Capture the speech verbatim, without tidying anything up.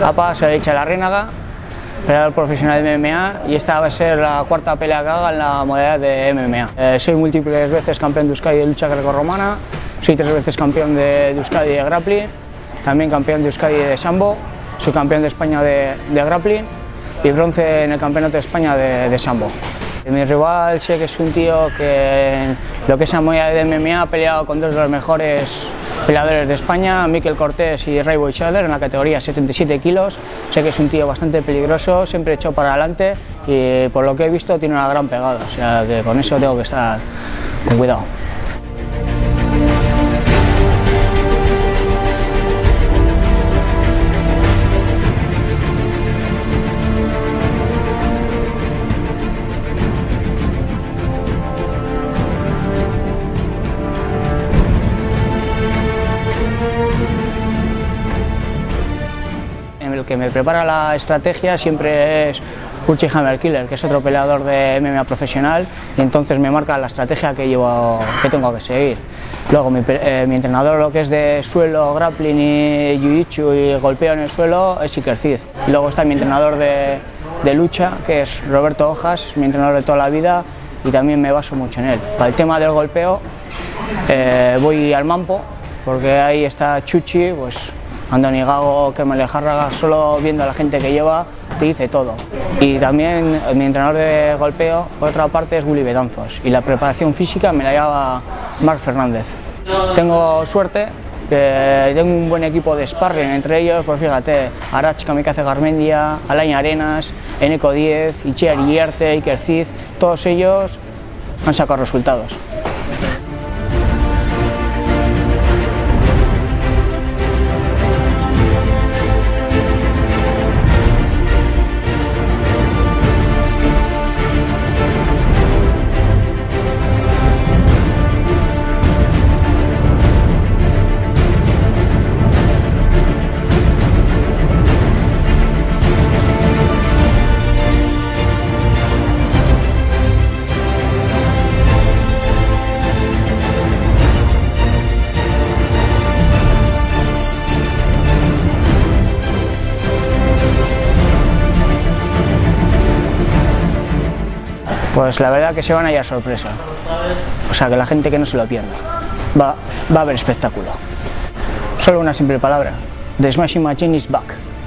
Papá, soy Haritza Larrinaga, peleador profesional de M M A, y esta va a ser la cuarta pelea que haga en la modalidad de M M A. Eh, soy múltiples veces campeón de Euskadi de lucha grecorromana, soy tres veces campeón de, de Euskadi de grappling, también campeón de Euskadi de sambo, soy campeón de España de, de grappling y bronce en el campeonato de España de, de sambo. Mi rival sé que es un tío que lo que es la modalidad de M M A ha peleado con dos de los mejores peleadores de España, Mikel Cortés y Ray Boy Shader, en la categoría setenta y siete kilos. Sé que es un tío bastante peligroso, siempre echó para adelante y por lo que he visto tiene una gran pegada, o sea que con eso tengo que estar con cuidado. Que me prepara la estrategia siempre es Uchi Hammer Killer, que es otro peleador de M M A profesional, y entonces me marca la estrategia que, llevo, que tengo que seguir. Luego mi, eh, mi entrenador, lo que es de suelo, grappling y jiu-jitsu y golpeo en el suelo, es Iker Cid. Luego está mi entrenador de, de lucha, que es Roberto Ojas, mi entrenador de toda la vida, y también me baso mucho en él. Para el tema del golpeo eh, voy al Mampo, porque ahí está Chuchi, pues Andoni Gago, Kemel Jarraga, solo viendo a la gente que lleva te dice todo. Y también mi entrenador de golpeo, por otra parte, es Guli Bedanzos, y la preparación física me la lleva Marc Fernández. Tengo suerte, que tengo un buen equipo de sparring entre ellos, pues fíjate, Arach, Kamikaze Garmendia, Alaña Arenas, Eneko Diez, Ichiariyerte, Iker Cid, todos ellos han sacado resultados. Pues la verdad que se van a hallar sorpresa, o sea que la gente que no se lo pierda, va, va a haber espectáculo. Solo una simple palabra, The Smashing Machine is back.